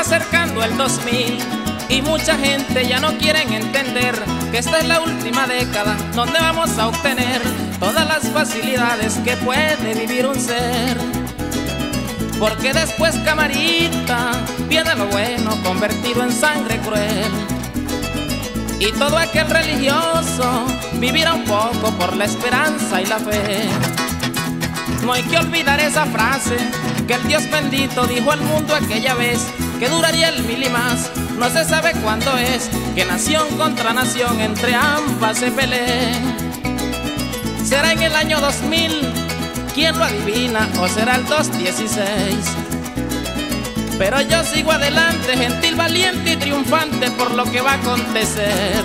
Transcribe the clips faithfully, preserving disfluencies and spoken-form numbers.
va acercando el dos mil y mucha gente ya no quiere entender que esta es la última década donde vamos a obtener todas las facilidades que puede vivir un ser. Porque después, camarita, viene lo bueno convertido en sangre cruel. Y todo aquel religioso vivirá un poco por la esperanza y la fe. No hay que olvidar esa frase que el Dios bendito dijo al mundo aquella vez, que duraría el mil y más, no se sabe cuándo es, que nación contra nación entre ambas se peleen. ¿Será en el año dos mil? ¿Quién lo adivina? ¿O será el dos dieciséis? Pero yo sigo adelante, gentil, valiente y triunfante por lo que va a acontecer.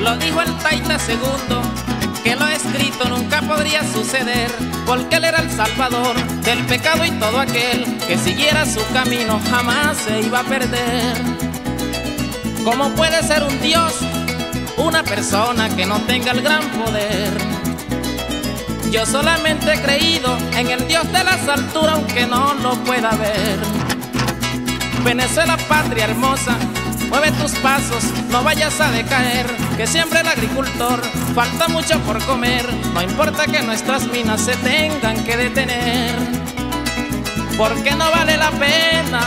Lo dijo el Taita Segundo, que lo escrito nunca podría suceder, porque él era el salvador del pecado y todo aquel que siguiera su camino jamás se iba a perder. ¿Cómo puede ser un Dios una persona que no tenga el gran poder? Yo solamente he creído en el Dios de las alturas, aunque no lo pueda ver. Venezuela, patria hermosa, mueve tus pasos, no vayas a decaer, que siempre el agricultor falta mucho por comer, no importa que nuestras minas se tengan que detener. Porque no vale la pena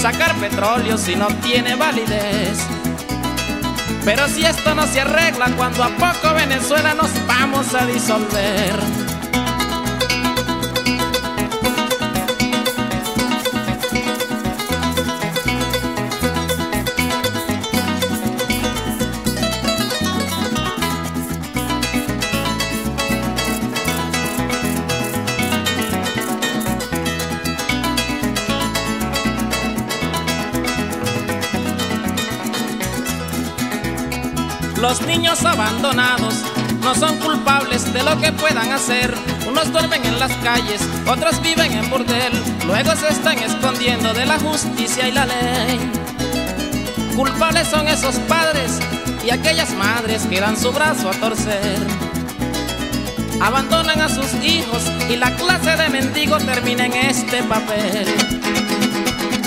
sacar petróleo si no tiene validez. Pero si esto no se arregla, cuando a poco Venezuela nos vamos a disolver. Los niños abandonados no son culpables de lo que puedan hacer. Unos duermen en las calles, otros viven en burdel, luego se están escondiendo de la justicia y la ley. Culpables son esos padres y aquellas madres que dan su brazo a torcer. Abandonan a sus hijos y la clase de mendigo termina en este papel.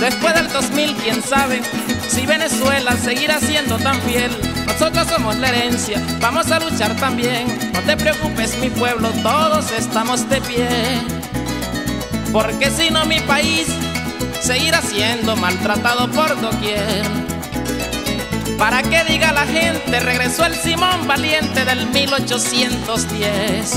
Después del dos mil, quién sabe si Venezuela seguirá siendo tan fiel. Nosotros somos la herencia, vamos a luchar también. No te preocupes, mi pueblo, todos estamos de pie. Porque si no, mi país seguirá siendo maltratado por doquier. Para que diga la gente, regresó el Simón Valiente del mil ochocientos diez.